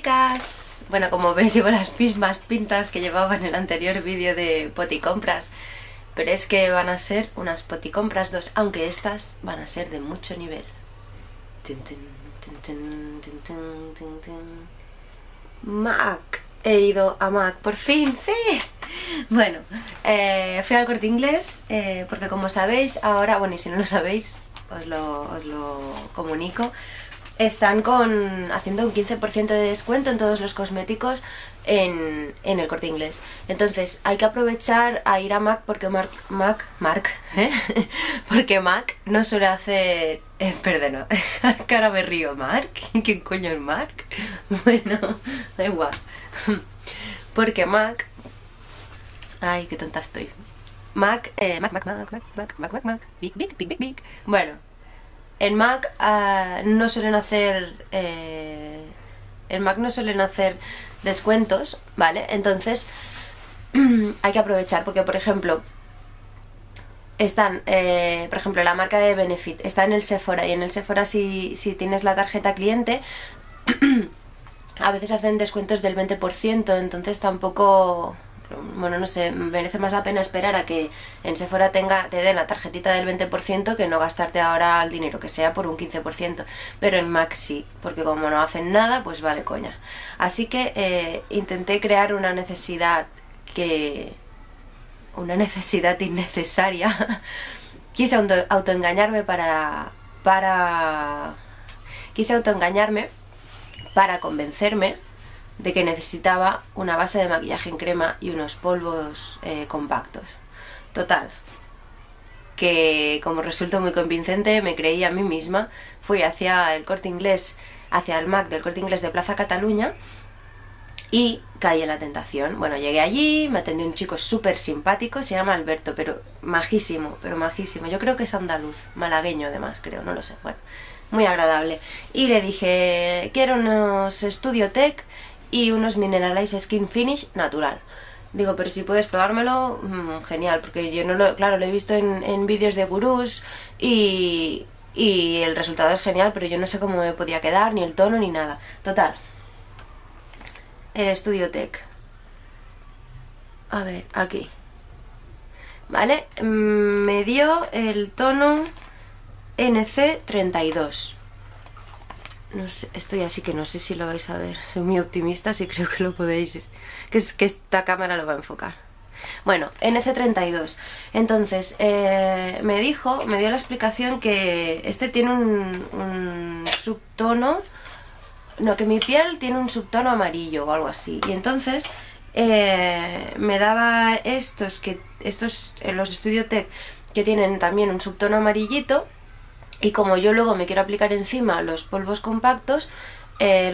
chicas, bueno, como veis llevo las mismas pintas que llevaba en el anterior vídeo de poticompras, pero es que van a ser unas poticompras 2, aunque estas van a ser de mucho nivel. MAC, he ido a MAC, por fin, sí. Bueno, fui al Corte Inglés porque como sabéis ahora, bueno, y si no lo sabéis os lo comunico, están haciendo un 15% de descuento en todos los cosméticos en el Corte Inglés. Entonces hay que aprovechar a ir a MAC porque MAC no suele hacer... perdón, que ahora me río, ¿Marc? ¿Quién coño es Marc? Bueno, da igual. Porque MAC... Ay, qué tonta estoy. MAC. Bueno. En MAC no suelen hacer descuentos, ¿vale? Entonces hay que aprovechar porque, por ejemplo, están, la marca de Benefit está en el Sephora, y en el Sephora si tienes la tarjeta cliente a veces hacen descuentos del 20%, entonces tampoco... Bueno, no sé, merece más la pena esperar a que en Sephora te den la tarjetita del 20% que no gastarte ahora el dinero, que sea por un 15%. Pero en MAC sí, porque como no hacen nada, pues va de coña. Así que intenté crear una necesidad innecesaria. Quise autoengañarme para convencerme de que necesitaba una base de maquillaje en crema y unos polvos compactos. Total, que como resultó muy convincente, me creí a mí misma, fui hacia el Corte Inglés, hacia el MAC del Corte Inglés de Plaza Cataluña, y caí en la tentación. Bueno, llegué allí, me atendió un chico súper simpático, se llama Alberto, pero majísimo, yo creo que es andaluz, malagueño además, creo, no lo sé, bueno, muy agradable. Y le dije, quiero unos Studio Tech y unos Mineralize Skin Finish Natural. Digo, pero si puedes probármelo, genial, porque yo no lo... Claro, lo he visto en vídeos de gurús y el resultado es genial, pero yo no sé cómo me podía quedar, ni el tono, ni nada. Total. El Studio Tech. A ver, aquí. ¿Vale? Me dio el tono NC32. No sé, estoy así que no sé si lo vais a ver. Soy muy optimista, así creo que lo podéis... Que esta cámara lo va a enfocar. Bueno, NC32. Entonces, me dio la explicación que este tiene un subtono... No, que mi piel tiene un subtono amarillo o algo así. Y entonces me daba los Studio Tech, que tienen también un subtono amarillito. Y como yo luego me quiero aplicar encima los polvos compactos me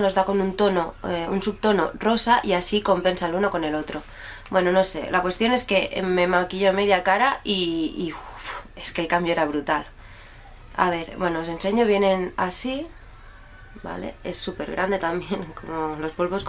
los da con un tono, un subtono rosa, y así compensa el uno con el otro. Bueno, no sé, la cuestión es que me maquillo media cara y uf, es que el cambio era brutal. A ver, bueno, os enseño, vienen así, ¿vale? Es súper grande también, como los polvos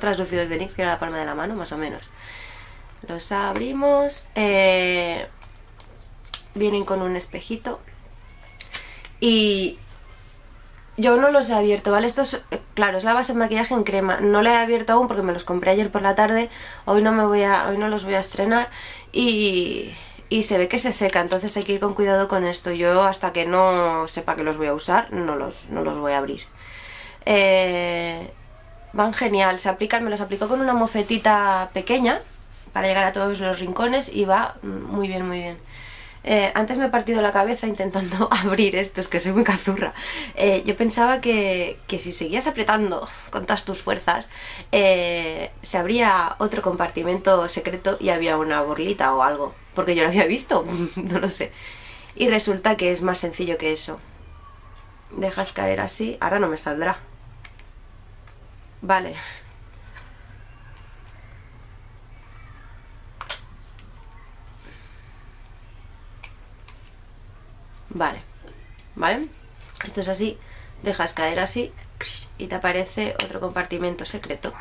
translúcidos de NYX, que era la palma de la mano, más o menos. Los abrimos... Vienen con un espejito y yo no los he abierto, ¿vale? Estos, claro, es la base de maquillaje en crema. No la he abierto aún porque me los compré ayer por la tarde. Hoy no los voy a estrenar y se ve que se seca, entonces hay que ir con cuidado con esto. Yo hasta que no sepa que los voy a usar no los voy a abrir. Van genial, se aplican, me los aplicó con una mofetita pequeña para llegar a todos los rincones y va muy bien, muy bien. Antes me he partido la cabeza intentando abrir estos, que soy muy cazurra. Yo pensaba que si seguías apretando con todas tus fuerzas se abría otro compartimento secreto y había una borlita o algo, porque yo lo había visto, no lo sé. Y resulta que es más sencillo que eso. Dejas caer así, ahora no me saldrá. Vale. Vale, ¿vale? Esto es así, dejas caer así y te aparece otro compartimento secreto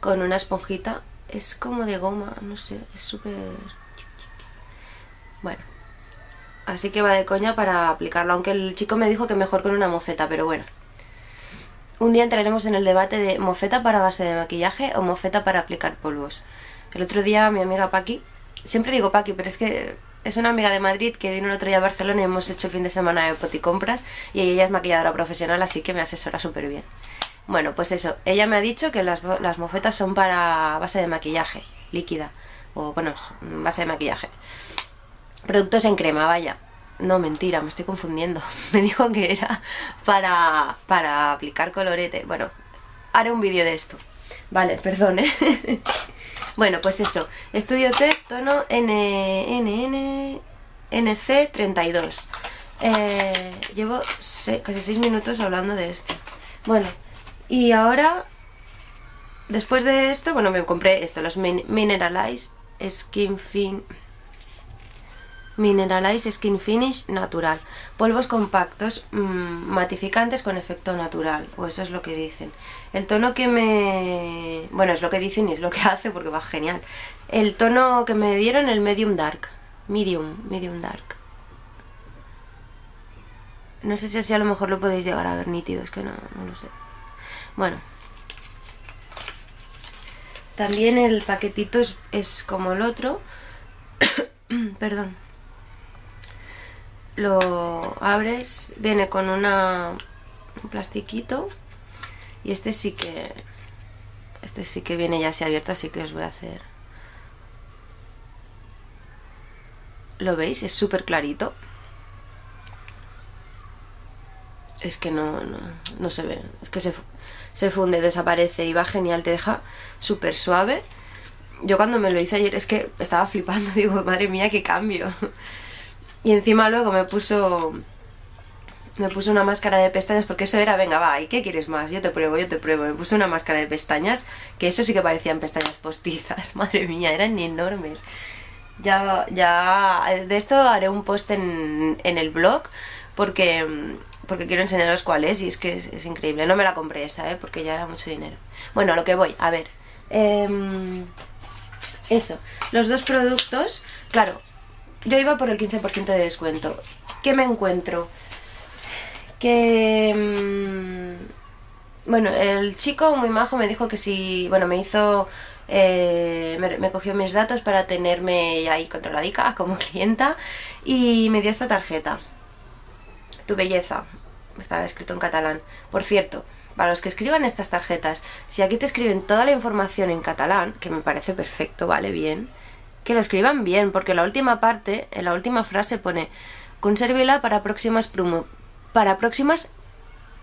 con una esponjita, es como de goma, no sé, es súper... Bueno, así que va de coña para aplicarlo, aunque el chico me dijo que mejor con una mofeta, pero bueno. Un día entraremos en el debate de mofeta para base de maquillaje o mofeta para aplicar polvos. El otro día mi amiga Paki, siempre digo Paki, pero es que es una amiga de Madrid que vino el otro día a Barcelona y hemos hecho fin de semana de poticompras y ella es maquilladora profesional, así que me asesora súper bien. Bueno, pues eso, ella me ha dicho que las mofetas son para base de maquillaje líquida, o bueno, base de maquillaje. Productos en crema, vaya. No, mentira, me estoy confundiendo. Me dijo que era para aplicar colorete. Bueno, haré un vídeo de esto. Vale, perdón, ¿eh? Bueno, pues eso. Studio Tech, tono NC32. Llevo casi 6 minutos hablando de esto. Bueno, y ahora, después de esto, bueno, me compré esto, los Mineralize Skin Finish Natural. Polvos compactos, matificantes con efecto natural, o eso es lo que dicen. El tono que me... bueno, es lo que dicen y es lo que hace porque va genial. El tono que me dieron, el MEDIUM DARK. No sé si así a lo mejor lo podéis llegar a ver nítido, es que no lo sé. Bueno, también el paquetito es como el otro. Perdón. Lo abres, viene con un plastiquito y este sí que viene ya así abierto, así que os voy a hacer. ¿Lo veis? Es súper clarito. Es que no se ve, es que se funde, desaparece y va genial, te deja súper suave. Yo cuando me lo hice ayer es que estaba flipando, digo, madre mía, qué cambio. Y encima luego me puso una máscara de pestañas, porque eso era, venga, va, ¿y qué quieres más? Yo te pruebo. Me puse una máscara de pestañas, que eso sí que parecían pestañas postizas, madre mía, eran enormes. Ya, de esto haré un post en el blog, porque quiero enseñaros cuál es, y es que es increíble. No me la compré esa, porque ya era mucho dinero. Bueno, a lo que voy, a ver. Eso, los dos productos, claro. Yo iba por el 15% de descuento. ¿Qué me encuentro? Que... bueno, el chico muy majo me dijo que sí. Bueno, me hizo... me cogió mis datos para tenerme ahí controladica como clienta. Y me dio esta tarjeta. Tu belleza. Estaba escrito en catalán. Por cierto, para los que escriban estas tarjetas, si aquí te escriben toda la información en catalán, que me parece perfecto, vale, bien... que lo escriban bien, porque la última parte, en la última frase pone consérvela para próximas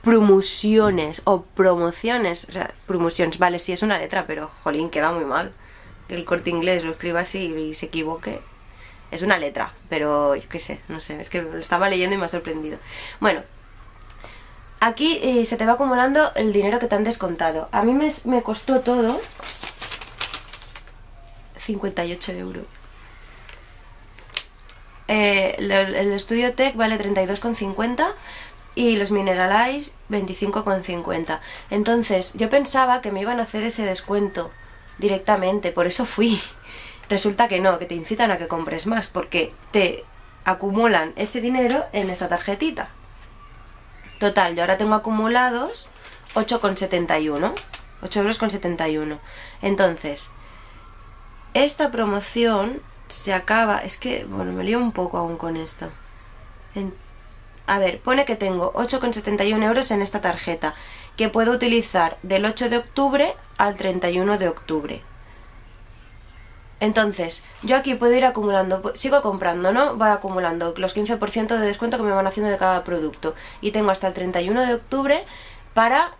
promociones o promociones, o sea, promociones, vale, sí es una letra, pero jolín, queda muy mal que el Corte Inglés lo escriba así y se equivoque. Es una letra, pero yo qué sé, no sé, es que lo estaba leyendo y me ha sorprendido. Bueno, aquí se te va acumulando el dinero que te han descontado. A mí me costó todo 58 euros. El Studio Tech vale 32,50 y los Mineralize 25,50. Entonces yo pensaba que me iban a hacer ese descuento directamente, por eso fui. Resulta que no, que te incitan a que compres más, porque te acumulan ese dinero en esta tarjetita. Total, yo ahora tengo acumulados 8,71 8,71 euros. Entonces esta promoción se acaba... es que, bueno, me lío un poco aún con esto. A ver, pone que tengo 8,71 euros en esta tarjeta, que puedo utilizar del 8 de octubre al 31 de octubre. Entonces, yo aquí puedo ir acumulando... sigo comprando, ¿no? Voy acumulando los 15% de descuento que me van haciendo de cada producto. Y tengo hasta el 31 de octubre para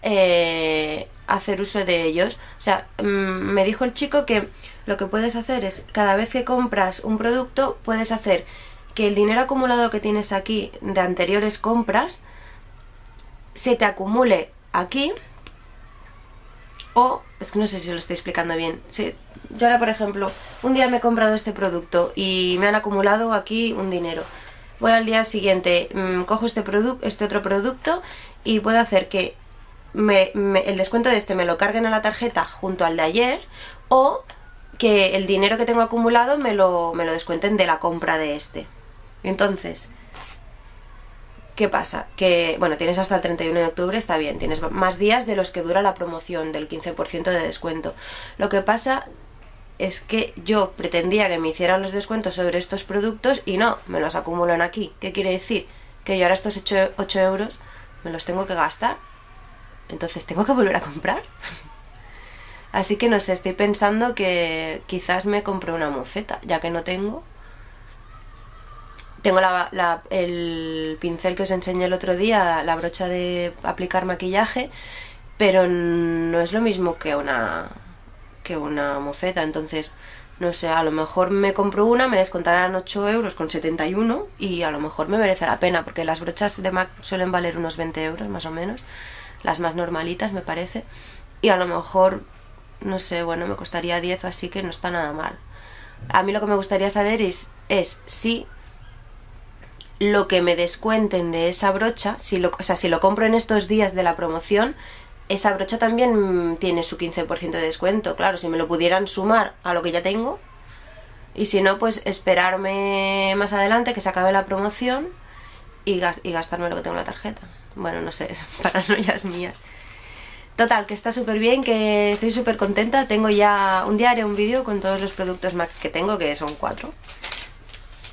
hacer uso de ellos. O sea, me dijo el chico que... lo que puedes hacer es, cada vez que compras un producto, puedes hacer que el dinero acumulado que tienes aquí de anteriores compras se te acumule aquí, o, es que no sé si lo estoy explicando bien. Si yo ahora, por ejemplo, un día me he comprado este producto y me han acumulado aquí un dinero, voy al día siguiente, cojo este otro producto y puedo hacer que el descuento de este me lo carguen a la tarjeta junto al de ayer, o que el dinero que tengo acumulado me lo descuenten de la compra de este. Entonces, ¿Qué pasa? Que, bueno, tienes hasta el 31 de octubre, está bien, tienes más días de los que dura la promoción del 15% de descuento. Lo que pasa es que yo pretendía que me hicieran los descuentos sobre estos productos y no, me los acumulan aquí. ¿Qué quiere decir? Que yo ahora estos 8 euros me los tengo que gastar. Entonces, ¿tengo que volver a comprar? Así que no sé, estoy pensando que quizás me compre una mofeta, ya que no tengo. Tengo el pincel que os enseñé el otro día, la brocha de aplicar maquillaje, pero no es lo mismo que una mofeta. Entonces, no sé, a lo mejor me compro una, me descontarán 8,71 euros y a lo mejor me merece la pena, porque las brochas de MAC suelen valer unos 20 euros más o menos, las más normalitas me parece, y a lo mejor, no sé, bueno, me costaría 10 o así, que no está nada mal. A mí lo que me gustaría saber es si lo que me descuenten de esa brocha, si lo compro en estos días de la promoción, esa brocha también tiene su 15% de descuento. Claro, si me lo pudieran sumar a lo que ya tengo, y si no, pues esperarme más adelante que se acabe la promoción y gastarme lo que tengo en la tarjeta. Bueno, no sé, son paranoias mías. Total, que está súper bien, que estoy súper contenta. Tengo ya un día, haré un vídeo con todos los productos MAC que tengo, que son 4.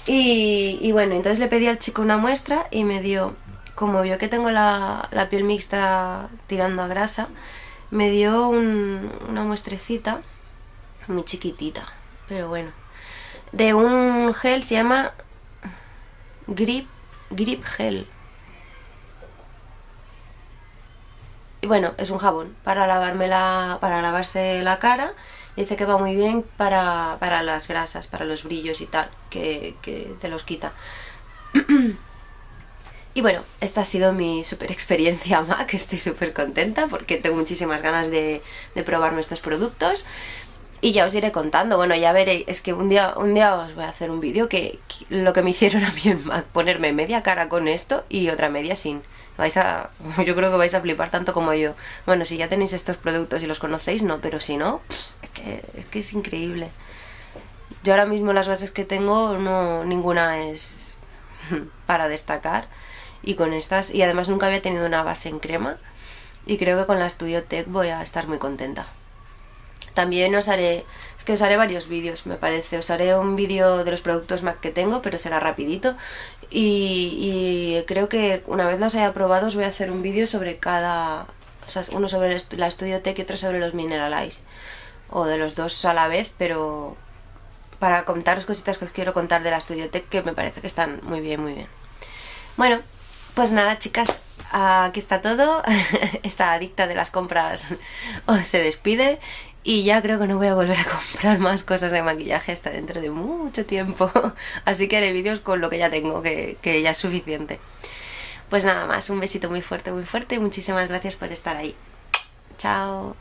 Y bueno, entonces le pedí al chico una muestra y me dio, como vio que tengo la piel mixta tirando a grasa, me dio una muestrecita muy chiquitita, pero bueno, de un gel, se llama Grip Gel. Y bueno, es un jabón para lavarse la cara. Dice que va muy bien para las grasas, para los brillos y tal, que te los quita. Y bueno, esta ha sido mi super experiencia MAC. Estoy súper contenta porque tengo muchísimas ganas de probarme estos productos. Y ya os iré contando. Bueno, ya veréis, es que un día os voy a hacer un vídeo que lo que me hicieron a mí en MAC, ponerme media cara con esto y otra media sin. Yo creo que vais a flipar tanto como yo. Bueno, si ya tenéis estos productos y los conocéis, no, pero si no, es que es increíble. Yo ahora mismo las bases que tengo, no, ninguna es para destacar. Y con estas, y además nunca había tenido una base en crema, y creo que con la Studio Tech voy a estar muy contenta. También os haré varios vídeos, me parece. Os haré un vídeo de los productos MAC que tengo, pero será rapidito. Y creo que una vez los haya probado os voy a hacer un vídeo sobre cada, o sea, uno sobre la Studio Tech y otro sobre los Mineralize, o de los dos a la vez, pero para contaros cositas que os quiero contar de la Studio Tech, que me parece que están muy bien, muy bien. Bueno, pues nada, chicas, aquí está todo. Esta adicta de las compras se despide. Y ya creo que no voy a volver a comprar más cosas de maquillaje hasta dentro de mucho tiempo. Así que haré vídeos con lo que ya tengo, que ya es suficiente. Pues nada más, un besito muy fuerte y muchísimas gracias por estar ahí. Chao.